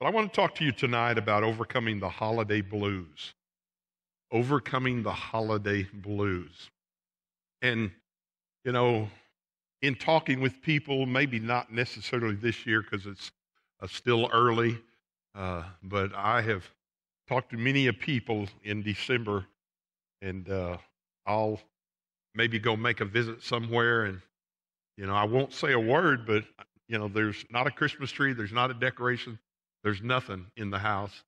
But I want to talk to you tonight about overcoming the holiday blues. Overcoming the holiday blues. And, you know, in talking with people, maybe not necessarily this year because it's still early, but I have talked to many people in December, and I'll maybe go make a visit somewhere, and, you know, I won't say a word, but, you know, there's not a Christmas tree, there's not a decoration, there's nothing in the house.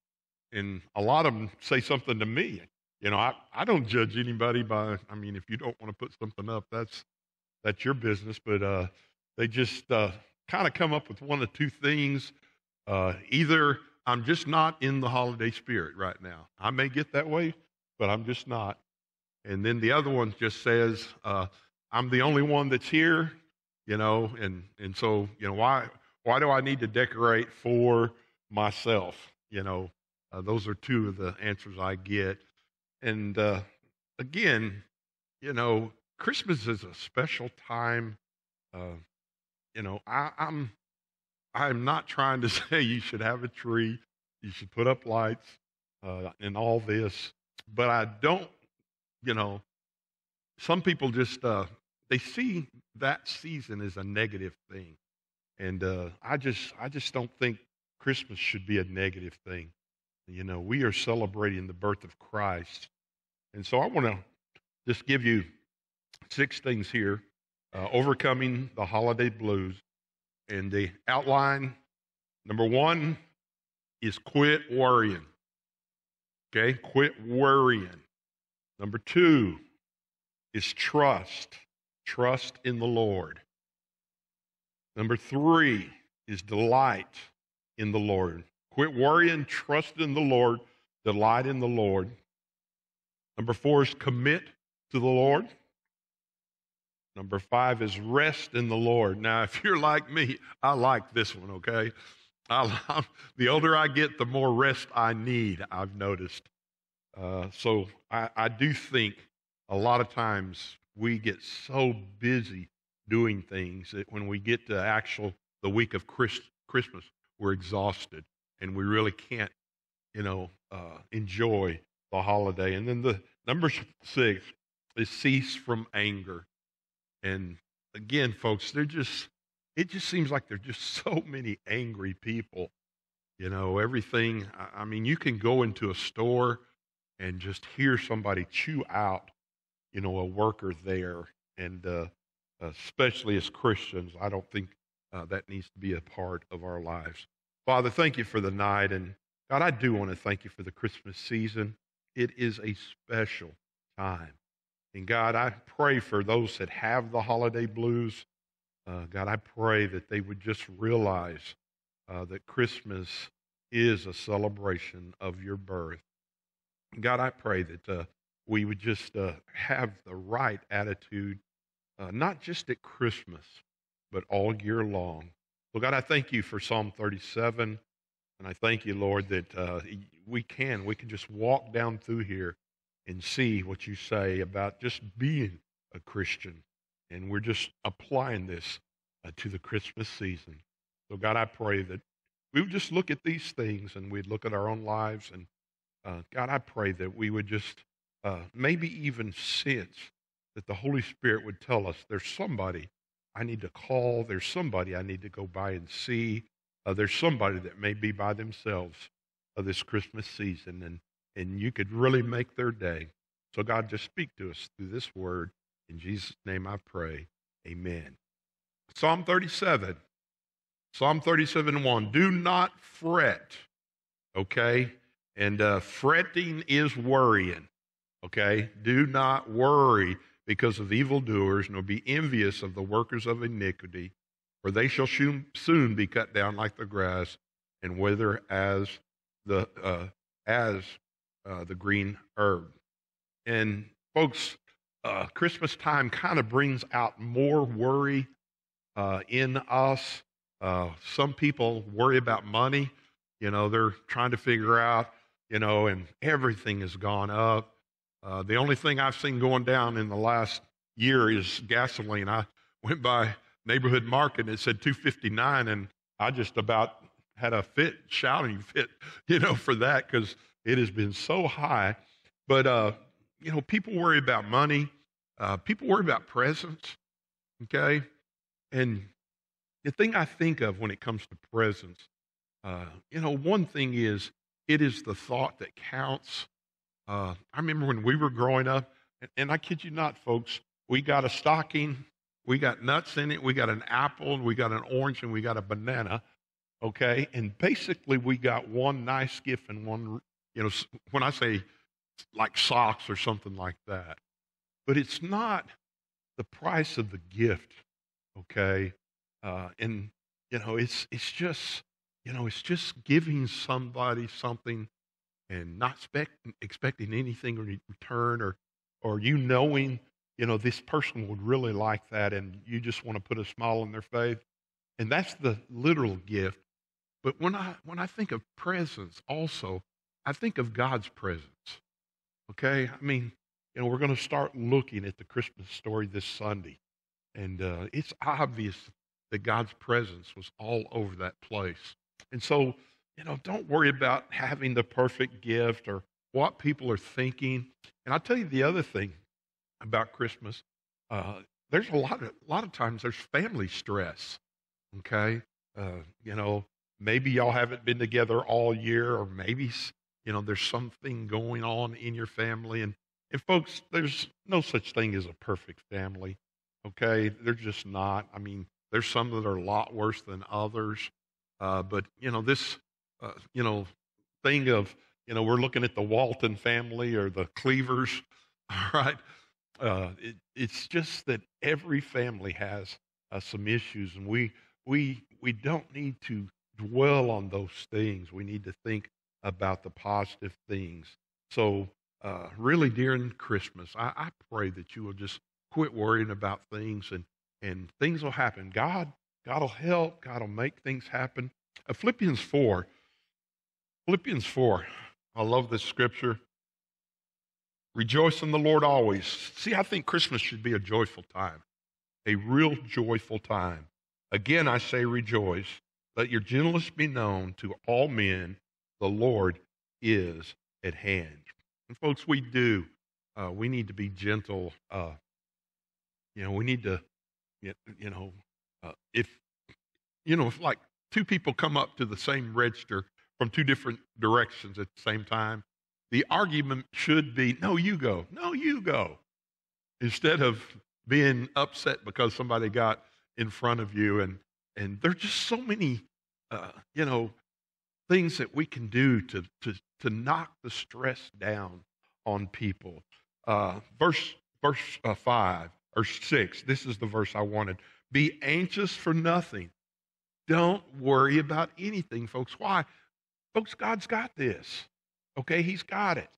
And a lot of them say something to me. You know, I don't judge anybody by, I mean, if you don't want to put something up, that's your business, but they just kind of come up with one of two things. Either I'm just not in the holiday spirit right now. I may get that way, but I'm just not. And then the other one just says, I'm the only one that's here, you know, and so, you know, why do I need to decorate for myself? You know, those are two of the answers I get. And again, you know, Christmas is a special time. You know, I'm not trying to say you should have a tree, you should put up lights and all this, but I don't, you know, some people just, they see that season as a negative thing. And I just don't think Christmas should be a negative thing. You know, we are celebrating the birth of Christ. And so I want to just give you 6 things here, overcoming the holiday blues. And the outline, number 1 is quit worrying. Okay, quit worrying. Number 2 is trust. Trust in the Lord. Number 3 is delight in the Lord. Quit worrying, trust in the Lord, delight in the Lord. Number 4 is commit to the Lord. Number 5 is rest in the Lord. Now, if you're like me, I like this one, okay? The older I get, the more rest I need, I've noticed. So I do think a lot of times we get so busy doing things that when we get to the week of Christmas, we're exhausted and we really can't, you know, enjoy the holiday. And then the number 6 is cease from anger. And again, folks, it just seems like there's just so many angry people. You know, everything, I mean, you can go into a store and just hear somebody chew out, you know, a worker there. And especially as Christians, I don't think that needs to be a part of our lives. Father, thank you for the night. And God, I do want to thank you for the Christmas season. It is a special time. And God, I pray for those that have the holiday blues. God, I pray that they would just realize that Christmas is a celebration of your birth. And God, I pray that we would just have the right attitude, not just at Christmas, but all year long. Well, God, I thank you for Psalm 37, and I thank you, Lord, that we can just walk down through here and see what you say about just being a Christian. And we're just applying this to the Christmas season. So, God, I pray that we would just look at these things and we'd look at our own lives. And, God, I pray that we would just maybe even sense that the Holy Spirit would tell us there's somebody I need to call, there's somebody I need to go by and see, there's somebody that may be by themselves this Christmas season. And you could really make their day. So, God, just speak to us through this word. In Jesus' name I pray, amen. Psalm 37:1. Do not fret, okay? And fretting is worrying, okay? Do not worry because of evildoers, nor be envious of the workers of iniquity, for they shall soon be cut down like the grass and wither as the green herb. And folks, Christmas time kind of brings out more worry in us. Some people worry about money. You know, they're trying to figure out, you know, and everything has gone up. The only thing I've seen going down in the last year is gasoline. I went by neighborhood market and it said $2.59, and I just about had a fit, shouting fit, for that, because it has been so high. But, people worry about money. People worry about presents, okay? And the thing I think of when it comes to presents, one thing is, it is the thought that counts. I remember when we were growing up, and I kid you not, folks, we got a stocking, we got nuts in it, we got an apple, and we got an orange, and we got a banana, okay? And basically, we got one nice gift and one, when I say like socks or something like that. But it's not the price of the gift, okay? It's just... it's just giving somebody something and not expecting anything in return or this person would really like that, and you just want to put a smile on their face. And that's the literal gift. But when I think of presence also, I think of God's presence, okay? We're going to start looking at the Christmas story this Sunday, and it's obvious that God's presence was all over that place. And so, don't worry about having the perfect gift or what people are thinking. And I'll tell you the other thing about Christmas. There's a lot of times there's family stress, okay? Maybe y'all haven't been together all year, or maybe, there's something going on in your family. And folks, there's no such thing as a perfect family, okay? They're just not. There's some that are a lot worse than others. But we're looking at the Walton family or the Cleavers, all right? It's just that every family has some issues, and we don't need to dwell on those things. We need to think about the positive things. So really during Christmas, I pray that you will just quit worrying about things, and things will happen. God will help. God will make things happen. Philippians 4. I love this scripture. Rejoice in the Lord always. See, I think Christmas should be a joyful time, a real joyful time. Again, I say rejoice. Let your gentleness be known to all men. The Lord is at hand. And folks, we do. We need to be gentle. We need to. If like two people come up to the same register from two different directions at the same time, the argument should be, no, you go, instead of being upset because somebody got in front of you. And there's just so many, things that we can do to knock the stress down on people. Verse 5. Or 6, this is the verse I wanted. Be anxious for nothing. Don't worry about anything, folks. Why? Folks, God's got this, okay? He's got it,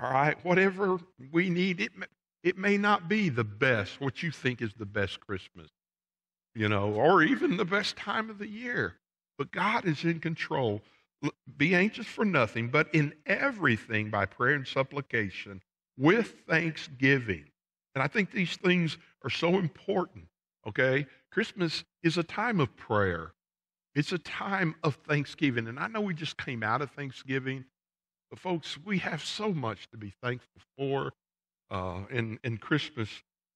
all right? Whatever we need, it may not be the best, what you think is the best Christmas, or even the best time of the year. But God is in control. Be anxious for nothing, but in everything by prayer and supplication with thanksgiving. And I think these things are so important, okay? Christmas is a time of prayer. It's a time of thanksgiving. And I know we just came out of Thanksgiving, but folks, we have so much to be thankful for. And Christmas,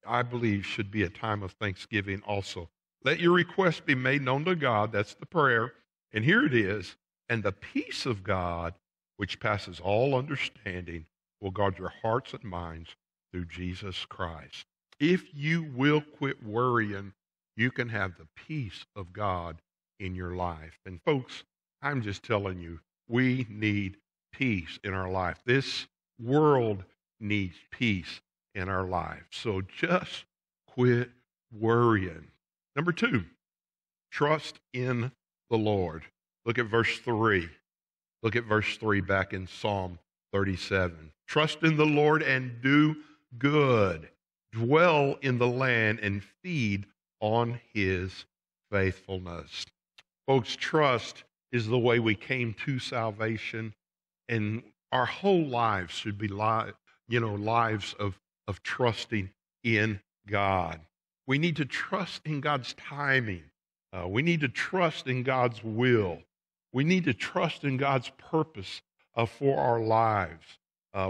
I believe, should be a time of thanksgiving also. Let your requests be made known to God. That's the prayer. And here it is. And the peace of God, which passes all understanding, will guard your hearts and minds through Jesus Christ. If you will quit worrying, you can have the peace of God in your life. And folks, I'm just telling you, we need peace in our life. This world needs peace in our life. So just quit worrying. Number 2, trust in the Lord. Look at verse 3. Look at verse 3 back in Psalm 37. Trust in the Lord and do good, dwell in the land and feed on his faithfulness. Folks, trust is the way we came to salvation, and our whole lives should be lives of trusting in God. We need to trust in God's timing. We need to trust in God's will. We need to trust in God's purpose for our lives.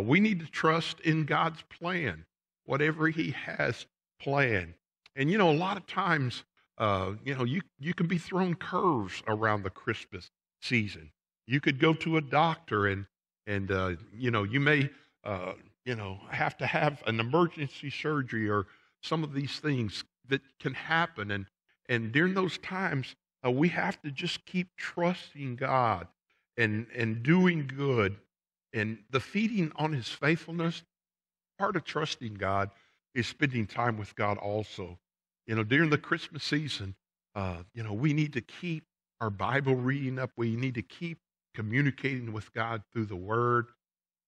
We need to trust in God's plan, whatever He has planned. And, you know, a lot of times, you can be thrown curves around the Christmas season. You could go to a doctor and you may, have to have an emergency surgery or some of these things that can happen. And during those times, we have to just keep trusting God and doing good. And the feeding on His faithfulness, part of trusting God is spending time with God also. You know, during the Christmas season, we need to keep our Bible reading up. We need to keep communicating with God through the Word.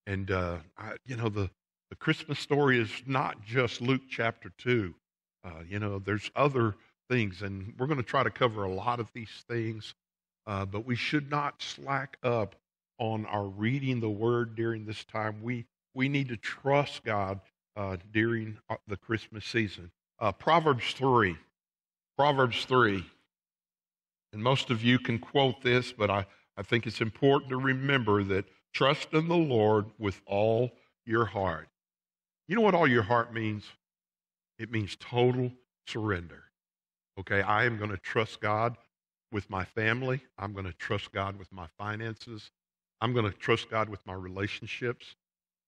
And, the Christmas story is not just Luke chapter 2. There's other things, and we're going to try to cover a lot of these things, but we should not slack up on our reading the Word during this time. We need to trust God during the Christmas season. Proverbs 3. And most of you can quote this, but I think it's important to remember that trust in the Lord with all your heart. You know what all your heart means? It means total surrender. Okay, I am going to trust God with my family. I'm going to trust God with my finances. I'm going to trust God with my relationships.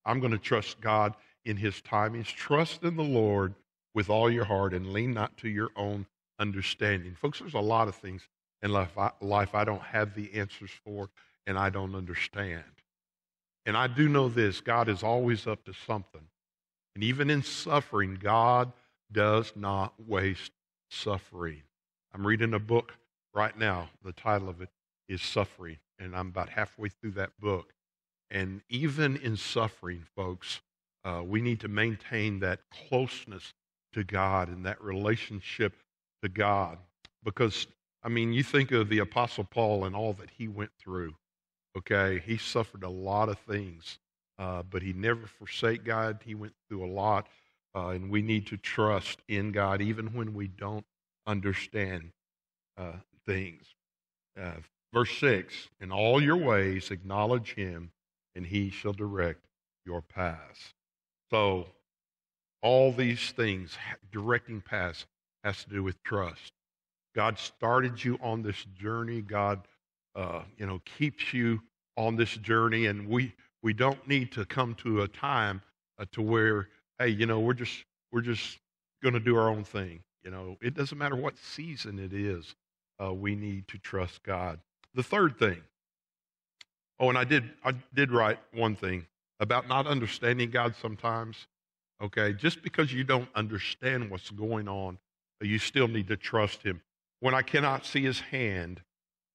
I'm going to trust God in His timings. Trust in the Lord with all your heart and lean not to your own understanding. Folks, there's a lot of things in life I don't have the answers for and I don't understand. And I do know this, God is always up to something. And even in suffering, God does not waste suffering. I'm reading a book right now. The title of it is Suffering, and I'm about halfway through that book. And even in suffering, folks, we need to maintain that closeness to God and that relationship to God. Because, I mean, you think of the Apostle Paul and all that he went through, okay? He suffered a lot of things, but he never forsake God. He went through a lot. And we need to trust in God even when we don't understand things. Verse 6, in all your ways acknowledge Him, and He shall direct your paths. So all these things, directing paths, has to do with trust. God started you on this journey. God, keeps you on this journey, and we don't need to come to a time to where, hey, we're just going to do our own thing. You know, it doesn't matter what season it is. We need to trust God. The third thing. Oh, and I did write one thing about not understanding God sometimes. Okay, just because you don't understand what's going on, you still need to trust Him. When I cannot see His hand,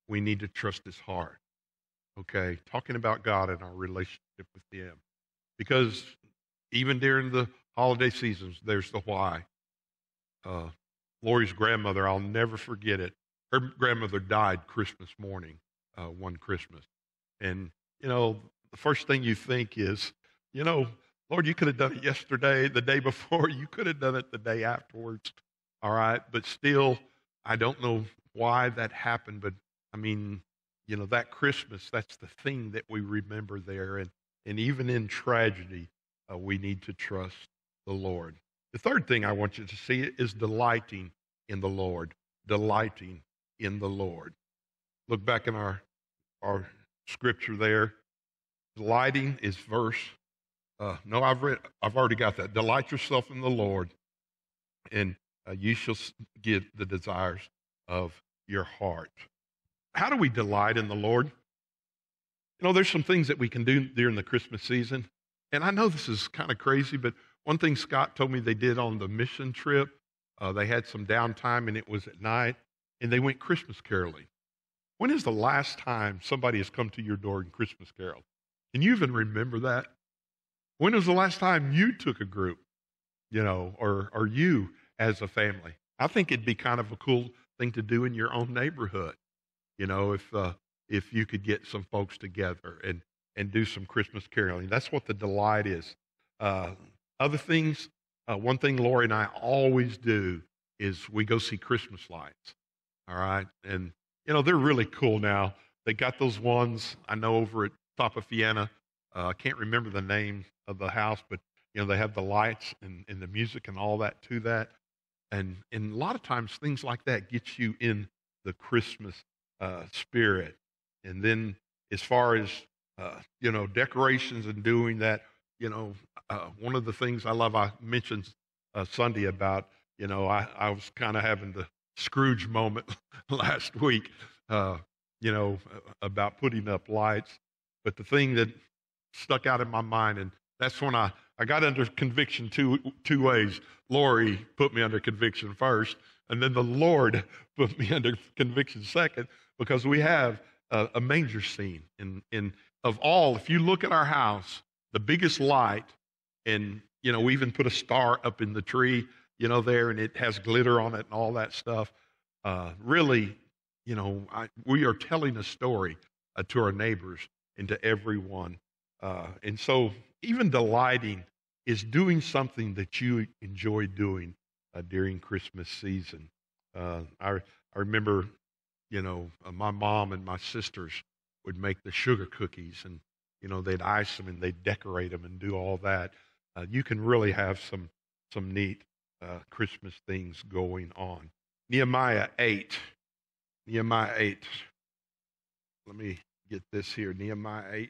we need to trust His heart. Okay, talking about God and our relationship with Him, because even during the holiday seasons, there's the why. Lori's grandmother, I'll never forget it. Her grandmother died Christmas morning, one Christmas. And, the first thing you think is, Lord, you could have done it yesterday, the day before. You could have done it the day afterwards. All right. But still, I don't know why that happened. But, I mean, that Christmas, that's the thing that we remember there. And even in tragedy, we need to trust the Lord. The third thing I want you to see is delighting in the Lord. Delighting in the Lord. Look back in our scripture there. Delighting is verse. I've already got that. Delight yourself in the Lord, and you shall get the desires of your heart. How do we delight in the Lord? There's some things that we can do during the Christmas season. And I know this is kind of crazy, but one thing Scott told me they did on the mission trip, they had some downtime, and it was at night, and they went Christmas caroling. When is the last time somebody has come to your door and Christmas carol? Can you even remember that? When was the last time you took a group, or you as a family? I think it'd be kind of a cool thing to do in your own neighborhood, if you could get some folks together and do some Christmas caroling. That's what the delight is. Other things, one thing Lori and I always do is we go see Christmas lights, all right? And, they're really cool now. They got those ones, I know, over at Top of Vienna. I can't remember the name of the house, but you know, they have the lights and the music and all that to that. And a lot of times things like that get you in the Christmas spirit. And then as far as, you know, decorations and doing that, you know, one of the things I love, I mentioned Sunday about, you know, I was kind of having the Scrooge moment last week, you know, about putting up lights. But the thing that stuck out in my mind, and that's when I got under conviction two ways. Lori put me under conviction first, and then the Lord put me under conviction second, because we have a manger scene. And of all, if you look at our house, the biggest light, and, you know, we even put a star up in the tree, you know, there, and it has glitter on it and all that stuff. Really, you know, we are telling a story to our neighbors and to everyone. And so even delighting is doing something that you enjoy doing during Christmas season. I remember, you know, my mom and my sisters would make the sugar cookies, and, you know, they'd ice them and they'd decorate them and do all that. You can really have some neat Christmas things going on. Nehemiah 8. Let me get this here. Nehemiah 8.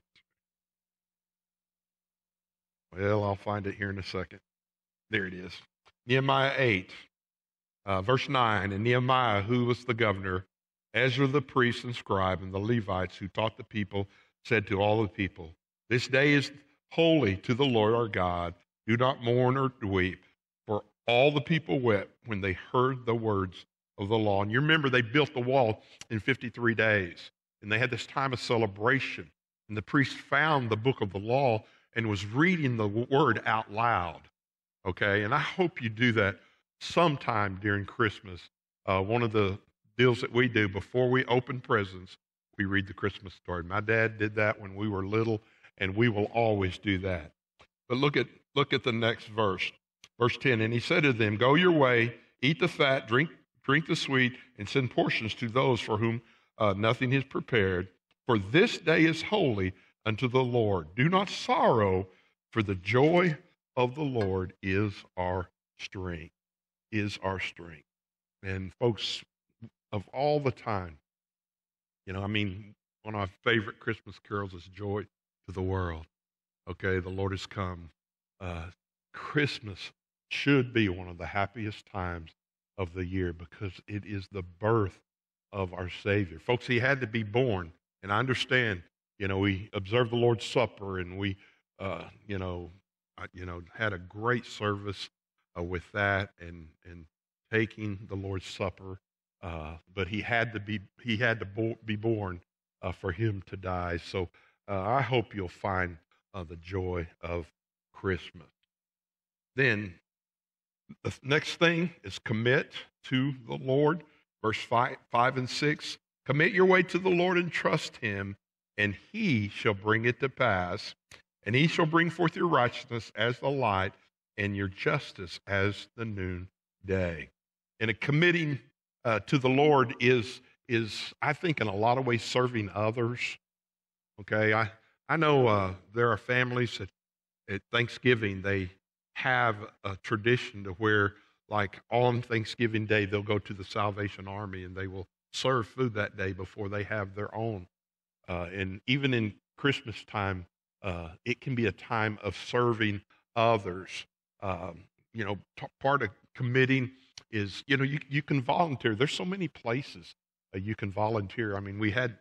Well, I'll find it here in a second. There it is. Nehemiah 8, verse 9. And Nehemiah, who was the governor, Ezra the priest and scribe, and the Levites who taught the people, said to all the people, "This day is holy to the Lord our God. Do not mourn or weep." For all the people wept when they heard the words of the law. And you remember, they built the wall in 53 days. And they had this time of celebration. And the priest found the book of the law and was reading the word out loud, okay? And I hope you do that sometime during Christmas. One of the deals that we do, before we open presents, we read the Christmas story. My dad did that when we were little, and we will always do that. But look at the next verse, verse 10. And he said to them, "Go your way, eat the fat, drink the sweet, and send portions to those for whom nothing is prepared. For this day is holy unto the Lord. Do not sorrow, for the joy of the Lord is our strength." And folks, of all the time, you know, I mean, one of my favorite Christmas carols is "Joy to the World." Okay, the Lord has come. Christmas should be one of the happiest times of the year, because it is the birth of our Savior. Folks, he had to be born, and I understand. You know, we observed the Lord's Supper, and we, had a great service with that and taking the Lord's Supper. But he had to be born for him to die. So I hope you'll find the joy of Christmas. Then the next thing is commit to the Lord. Verse 5 and 6. Commit your way to the Lord and trust him, and he shall bring it to pass, and he shall bring forth your righteousness as the light, and your justice as the noonday. And a committing to the Lord is, I think, in a lot of ways, serving others. Okay, I know there are families that at Thanksgiving they have a tradition to where, like, on Thanksgiving Day, they'll go to the Salvation Army and they will serve food that day before they have their own. And even in Christmas time, it can be a time of serving others. You know, part of committing is, you know, you can volunteer. There's so many places you can volunteer. I mean, we had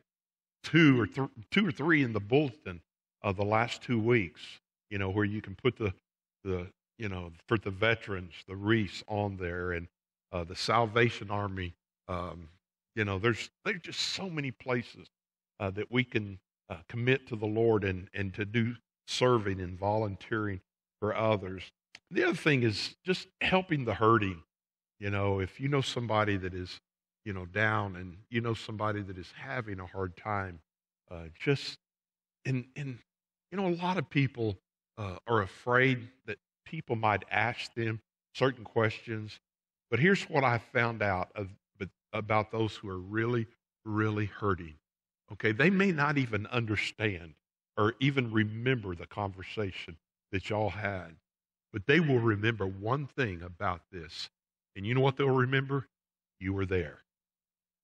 two or three in the bulletin the last 2 weeks, you know, where you can put the you know, for the veterans, the wreaths on there, and the Salvation Army. You know, there's just so many places that we can commit to the Lord and to do serving and volunteering for others. The other thing is just helping the hurting. You know, if you know somebody that is, you know, down, and you know somebody that is having a hard time, and you know, a lot of people are afraid that people might ask them certain questions. But here's what I found out about those who are really, really hurting. Okay, they may not even understand or even remember the conversation that y'all had, but they will remember one thing about this. And you know what they'll remember? You were there.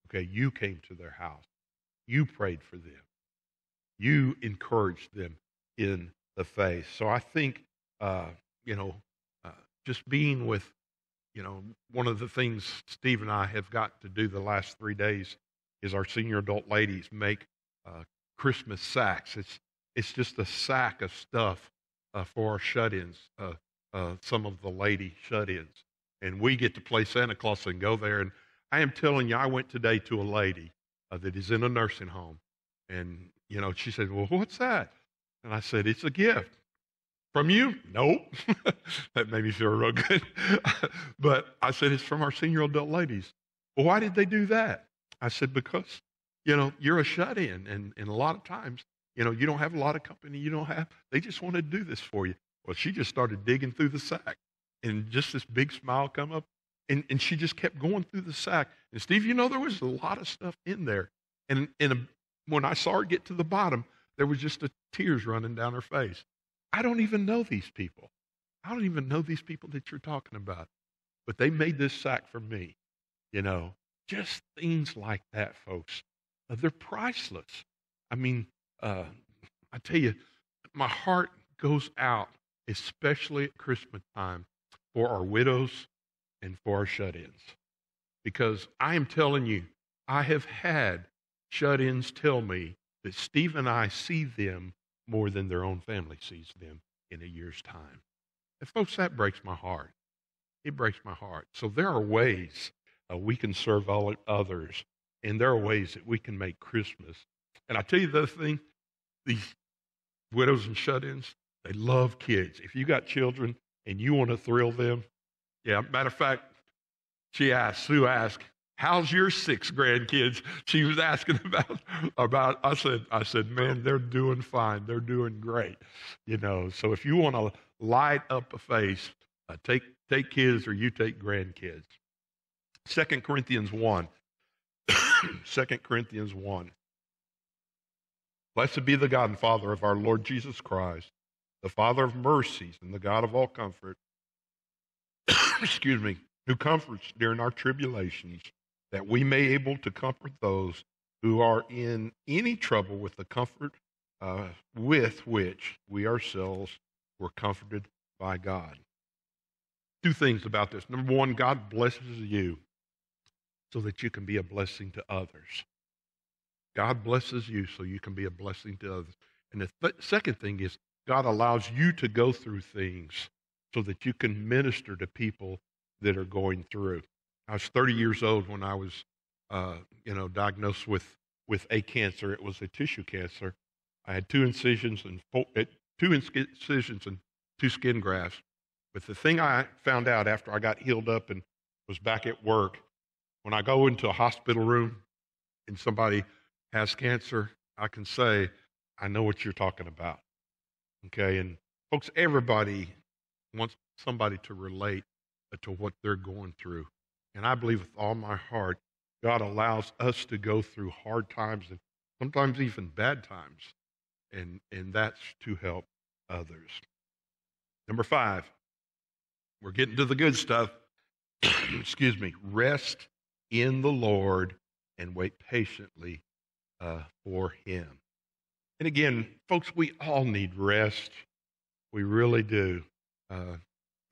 Okay, you came to their house. You prayed for them. You encouraged them in the faith. So I think, just being with, one of the things Steve and I have got to do the last 3 days is our senior adult ladies make Christmas sacks. It's just a sack of stuff for our shut-ins, some of the lady shut-ins. And we get to play Santa Claus and go there. And I am telling you, I went today to a lady that is in a nursing home. And, she said, well, what's that? And I said, it's a gift. From you? Nope. That made me feel real good. But I said, it's from our senior adult ladies. Well, why did they do that? I said, because, you're a shut-in. And a lot of times, you don't have a lot of company. They just want to do this for you. Well, she just started digging through the sack. And just this big smile come up. And she just kept going through the sack. And Steve, there was a lot of stuff in there. And when I saw her get to the bottom, there was just the tears running down her face. I don't even know these people. I don't even know these people that you're talking about. But they made this sack for me. Just things like that, folks. They're priceless. I mean, I tell you, my heart goes out, especially at Christmas time, for our widows and for our shut-ins. Because I am telling you, I have had shut-ins tell me that Steve and I see them more than their own family sees them in a year's time. And folks, that breaks my heart. It breaks my heart. So there are ways we can serve all others, and there are ways that we can make Christmas. And I tell you the other thing, these widows and shut-ins, they love kids. If you got children and you want to thrill them, yeah, matter of fact, Sue asked, how's your 6 grandkids? She was asking about. I said, man, they're doing fine. They're doing great. So if you want to light up a face, take kids or you take grandkids. 2 Corinthians 1. 2 Corinthians 1. Blessed be the God and Father of our Lord Jesus Christ, the Father of mercies and the God of all comfort, excuse me, who comforts during our tribulations, that we may be able to comfort those who are in any trouble with the comfort with which we ourselves were comforted by God. 2 things about this. Number 1, God blesses you so that you can be a blessing to others. God blesses you so you can be a blessing to others. And the second thing is God allows you to go through things so that you can minister to people that are going through. I was 30 years old when I was, diagnosed with a cancer. It was a tissue cancer. I had 2 incisions and 2 skin grafts. But the thing I found out after I got healed up and was back at work, when I go into a hospital room and somebody has cancer, I can say, I know what you're talking about. Okay, and folks, everybody wants somebody to relate to what they're going through. And I believe with all my heart, God allows us to go through hard times and sometimes even bad times. And that's to help others. Number 5, we're getting to the good stuff. Excuse me. Rest in the Lord and wait patiently for Him. And again, folks, we all need rest. We really do.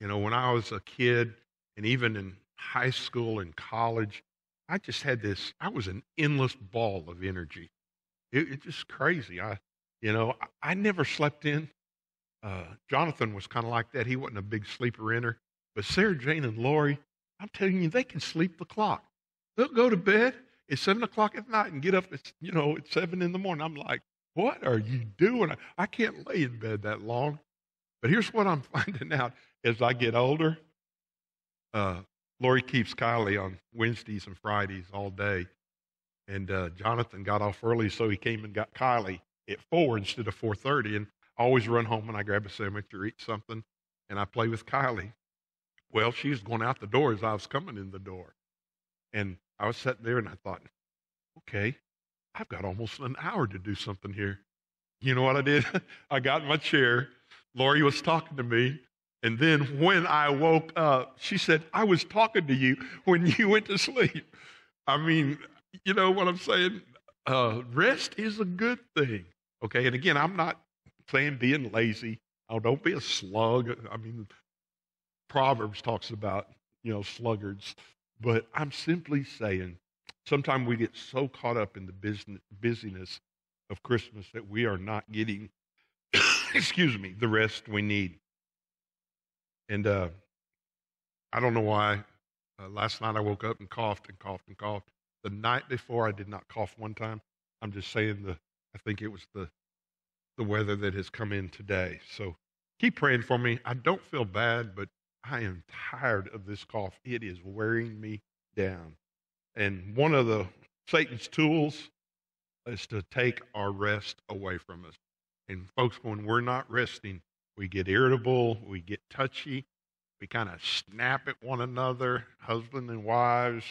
When I was a kid and even in high school and college, I just had this, I was an endless ball of energy. It's just crazy. I never slept in. Jonathan was kind of like that. He wasn't a big sleeper-inner. But Sarah Jane and Lori, I'm telling you, they can sleep the clock. They'll go to bed at 7 o'clock at night and get up at, at 7 in the morning. I'm like, what are you doing? I can't lay in bed that long. But here's what I'm finding out as I get older. Lori keeps Kylie on Wednesdays and Fridays all day. And Jonathan got off early, so he came and got Kylie at 4 instead of 4:30. And I always run home and I grab a sandwich or eat something, and I play with Kylie. Well, she was going out the door as I was coming in the door. And I was sitting there and I thought, okay, I've got almost an hour to do something here. You know what I did? I got in my chair. Lori was talking to me. And then when I woke up, she said, I was talking to you when you went to sleep. I mean, you know what I'm saying? Rest is a good thing. Okay. And again, I'm not saying being lazy. Oh, don't be a slug. I mean, Proverbs talks about, you know, sluggards. But I'm simply saying sometimes we get so caught up in the busyness of Christmas that we are not getting, the rest we need. And I don't know why. Last night I woke up and coughed. The night before I did not cough one time. I'm just saying I think it was the weather that has come in today. So keep praying for me. I don't feel bad, but I am tired of this cough. It is wearing me down. And one of the Satan's tools is to take our rest away from us. And folks, when we're not resting, we get irritable, we get touchy, we kind of snap at one another, husband and wives,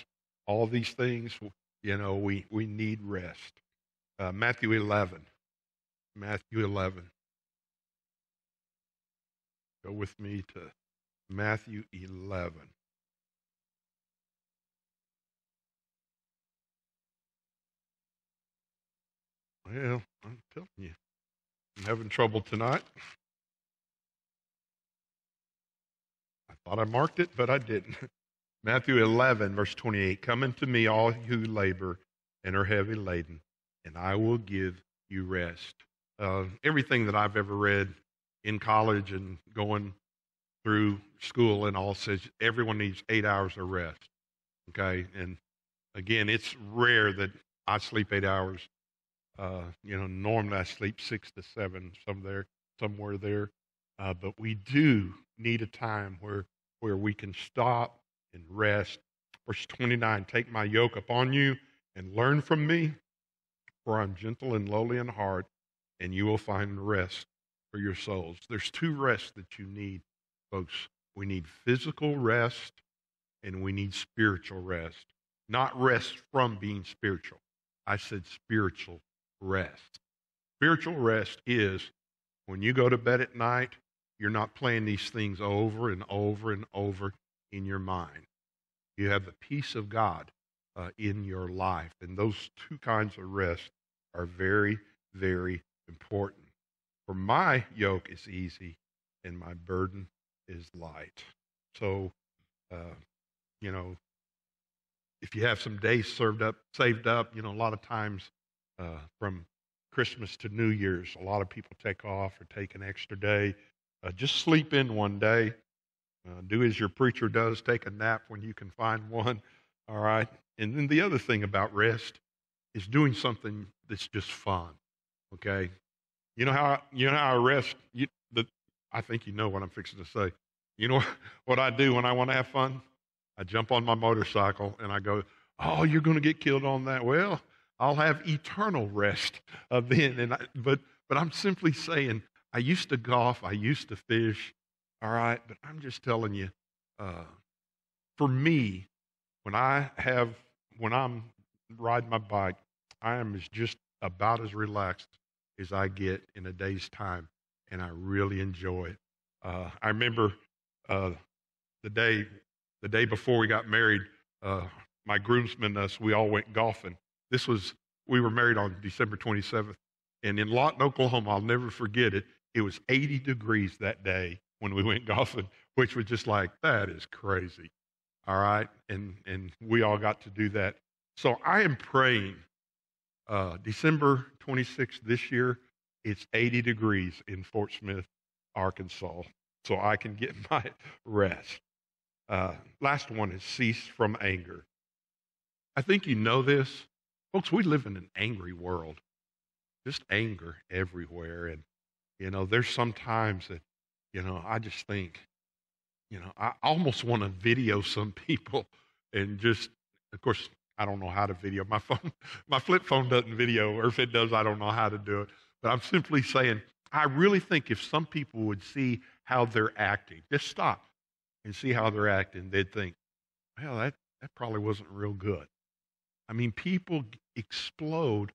all these things. You know, we need rest. Matthew 11. Go with me to Matthew 11. Well, I'm telling you, I'm having trouble tonight. I thought I marked it, but I didn't. Matthew 11, verse 28, come unto me all who labor and are heavy laden, and I will give you rest. Everything that I've ever read in college and going through school and all says everyone needs 8 hours of rest, okay? And again, it's rare that I sleep 8 hours. You know, normally I sleep 6 to 7, somewhere there. But we do need a time where we can stop and rest. Verse 29, take my yoke upon you and learn from me, for I'm gentle and lowly in heart, and you will find rest for your souls. There's two rests that you need, folks. We need physical rest, and we need spiritual rest. Not rest from being spiritual. I said spiritual rest. Spiritual rest is when you go to bed at night, you're not playing these things over and over and over in your mind. You have the peace of God in your life. And those two kinds of rest are very, very important. For my yoke is easy and my burden is light. So, you know, if you have some days saved up, you know, a lot of times from Christmas to New Year's, a lot of people take off or take an extra day. Just sleep in one day. Do as your preacher does, take a nap when you can find one, all right? And then the other thing about rest is doing something that's just fun, okay? You know how I rest? I think you know what I'm fixing to say. You know what I do when I want to have fun? I jump on my motorcycle and I go, oh, you're going to get killed on that. Well, I'll have eternal rest then. But I'm simply saying, I used to golf, I used to fish, all right? But I'm just telling you, for me, when I'm riding my bike, I am just about as relaxed as I get in a day's time, and I really enjoy it. I remember the day before we got married, my groomsmen and us, we all went golfing. We were married on December 27th, and in Lawton, Oklahoma, I'll never forget it. It was 80 degrees that day when we went golfing, which was just like, that is crazy, all right? And we all got to do that. So I am praying December 26th this year, it's 80 degrees in Fort Smith, Arkansas, so I can get my rest. Last one is cease from anger. I think you know this. Folks, we live in an angry world. Just anger everywhere. And, you know, there's some times that, you know, I just think, you know, I almost want to video some people and just, of course, I don't know how to video. My flip phone doesn't video, or if it does, I don't know how to do it. But I'm simply saying, I really think if some people would see how they're acting, just stop and see how they're acting, they'd think, well, that probably wasn't real good. I mean, people explode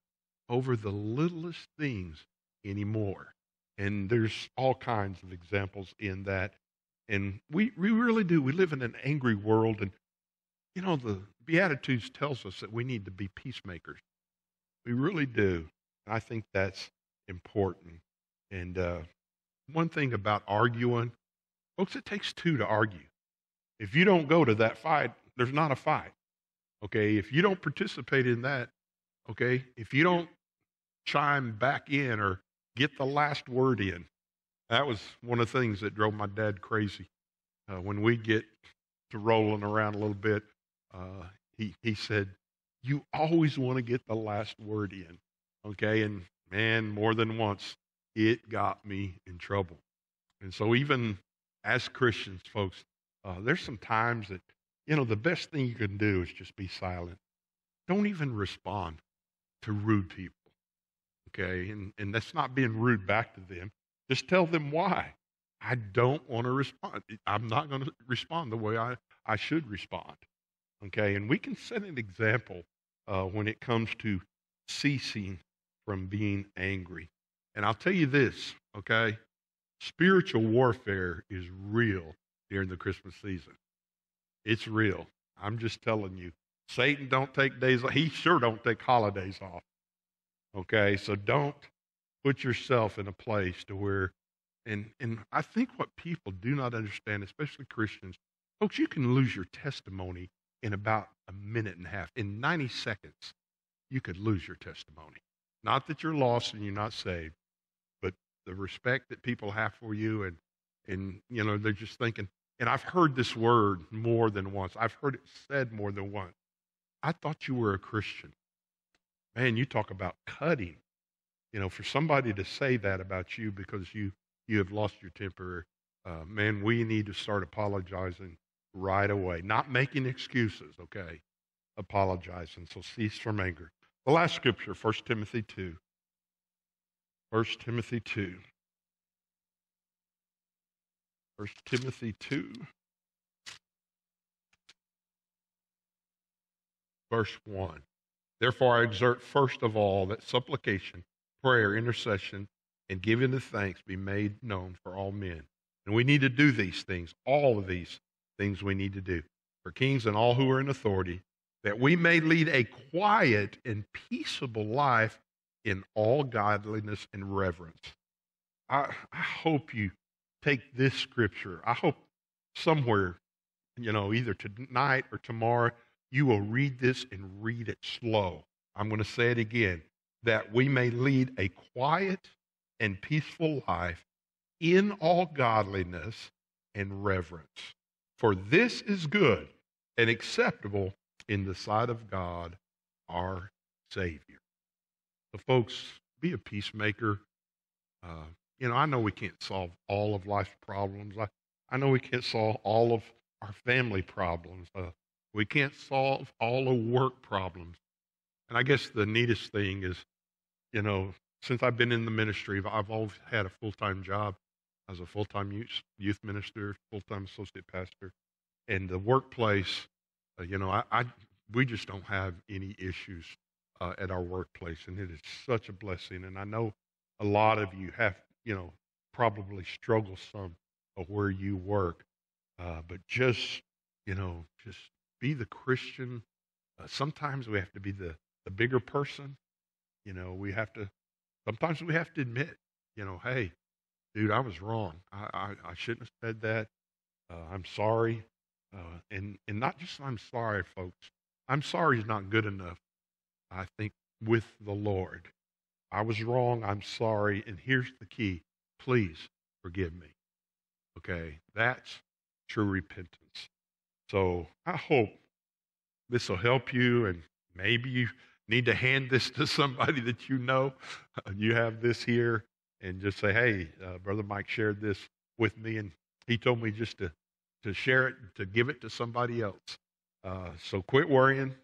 over the littlest things anymore. And there's all kinds of examples in that. And we really do. We live in an angry world. And, you know, the Beatitudes tells us that we need to be peacemakers. We really do. And I think that's important. And one thing about arguing, folks, it takes two to argue. If you don't go to that fight, there's not a fight. Okay, if you don't participate in that, okay, if you don't chime back in or get the last word in, that was one of the things that drove my dad crazy. When we get to rolling around a little bit, he said, you always want to get the last word in, okay? And man, more than once, it got me in trouble. And so even as Christians, folks, there's some times that, you know, the best thing you can do is just be silent. Don't even respond to rude people, okay? And that's not being rude back to them. Just tell them why. I don't want to respond. I'm not going to respond the way I should respond, okay? And we can set an example when it comes to ceasing from being angry. And I'll tell you this, okay? Spiritual warfare is real during the Christmas season. It's real. I'm just telling you. Satan don't take days off. He sure don't take holidays off. Okay, so don't put yourself in a place to where, and I think what people do not understand, especially Christians, folks, you can lose your testimony in about a minute and a half. In 90 seconds, you could lose your testimony. Not that you're lost and you're not saved, but the respect that people have for you, and you know, they're just thinking, and I've heard this word more than once. I've heard it said more than once. I thought you were a Christian. Man, you talk about cutting. You know, for somebody to say that about you because you have lost your temper, man, we need to start apologizing right away. Not making excuses, okay? Apologizing. So cease from anger. The last scripture, 1 Timothy 2. 1 Timothy 2. 1 Timothy 2, verse 1. Therefore I exhort first of all that supplication, prayer, intercession, and giving of thanks be made known for all men. And we need to do these things, all of these things we need to do, for kings and all who are in authority, that we may lead a quiet and peaceable life in all godliness and reverence. I hope you take this scripture. I hope somewhere, you know, either tonight or tomorrow, you will read this and read it slow. I'm going to say it again, that we may lead a quiet and peaceful life in all godliness and reverence. For this is good and acceptable in the sight of God, our Savior. So folks, be a peacemaker. You know, I know we can't solve all of life's problems. I know we can't solve all of our family problems. We can't solve all of work problems. And I guess the neatest thing is, you know, since I've been in the ministry, I've always had a full-time job. I was a full-time youth minister, full-time associate pastor. And the workplace, you know, we just don't have any issues at our workplace. And it is such a blessing. And I know a lot of you have, you know, probably struggle some of where you work. But just, you know, just be the Christian. Sometimes we have to be the bigger person. You know, sometimes we have to admit, you know, hey, dude, I was wrong. I shouldn't have said that. I'm sorry. And not just I'm sorry, folks. I'm sorry is not good enough, I think, with the Lord. I was wrong, I'm sorry, and here's the key. Please forgive me. Okay, that's true repentance. So I hope this will help you, and maybe you need to hand this to somebody that you know. You have this here, and just say, hey, Brother Mike shared this with me, and he told me just to share it, to give it to somebody else. So quit worrying,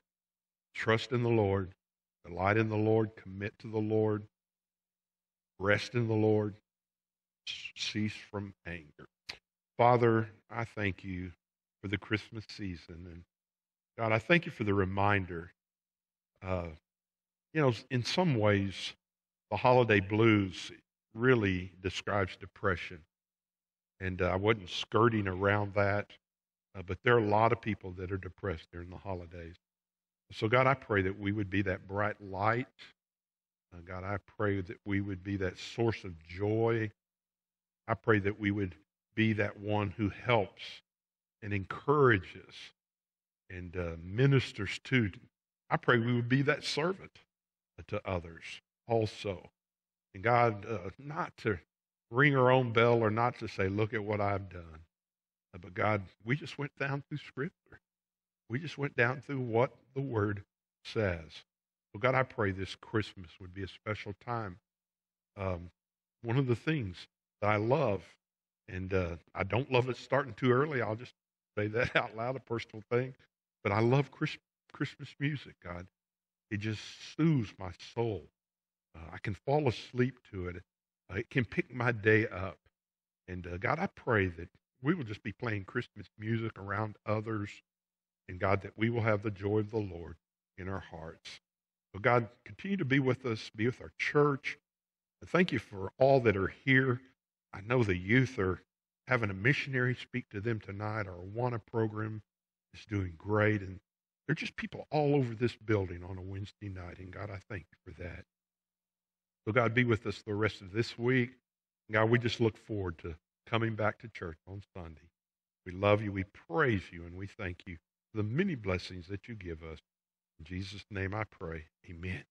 trust in the Lord. Delight in the Lord, commit to the Lord, rest in the Lord, cease from anger. Father, I thank you for the Christmas season. And God, I thank you for the reminder in some ways, the holiday blues really describes depression. And I wasn't skirting around that, but there are a lot of people that are depressed during the holidays. So, God, I pray that we would be that bright light. God, I pray that we would be that source of joy. I pray that we would be that one who helps and encourages and ministers to. I pray we would be that servant to others also. And God, not to ring our own bell or not to say, look at what I've done. But God, we just went down through Scripture. We just went down through what the Word says. Well, God, I pray this Christmas would be a special time. One of the things that I love, and I don't love it starting too early, I'll just say that out loud, a personal thing, but I love Christmas music, God. It just soothes my soul. I can fall asleep to it. It can pick my day up. And God, I pray that we will just be playing Christmas music around others, and God, that we will have the joy of the Lord in our hearts. So God, continue to be with us, be with our church. And thank you for all that are here. I know the youth are having a missionary speak to them tonight. Our Awana program is doing great. And there are just people all over this building on a Wednesday night. And God, I thank you for that. So God, be with us the rest of this week. And God, we just look forward to coming back to church on Sunday. We love you, we praise you, and we thank you for the many blessings that you give us. In Jesus' name I pray, amen.